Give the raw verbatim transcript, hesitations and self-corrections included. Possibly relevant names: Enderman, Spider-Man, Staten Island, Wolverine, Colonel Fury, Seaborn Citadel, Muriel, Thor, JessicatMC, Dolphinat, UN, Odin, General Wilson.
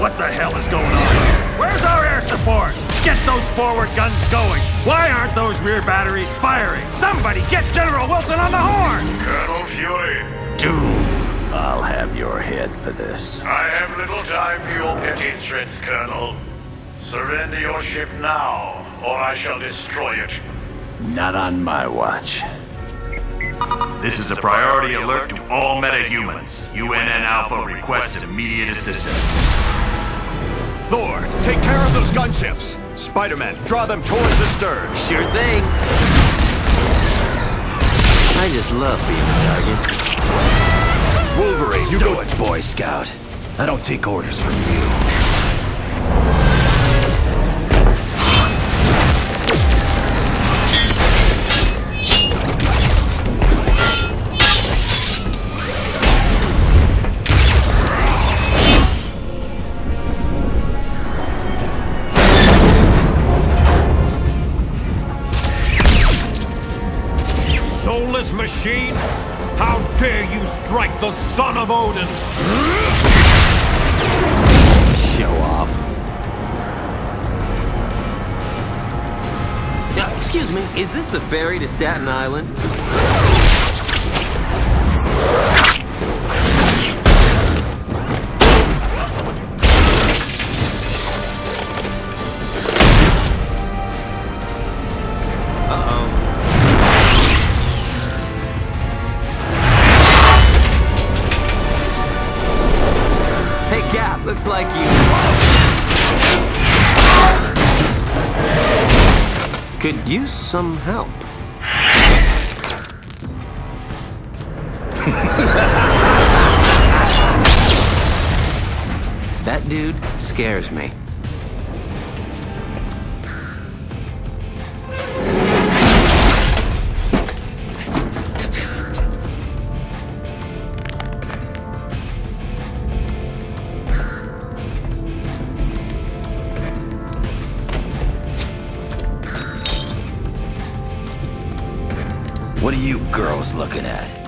What the hell is going on here? Where's our air support? Get those forward guns going! Why aren't those rear batteries firing? Somebody get General Wilson on the horn! Colonel Fury! Doom! I'll have your head for this. I have little time for your petty threats, Colonel. Surrender your ship now, or I shall destroy it. Not on my watch. This is a priority alert to all metahumans. U N and Alpha request immediate assistance. Thor, take care of those gunships! Spider-Man, draw them towards the stern! Sure thing! I just love being a target. Wolverine, you go it, Boy Scout. I don't take orders from you. Soulless machine? How dare you strike the son of Odin? Show off. Uh, excuse me, is this the ferry to Staten Island? Looks like you... could use some help. That dude scares me. What are you girls looking at?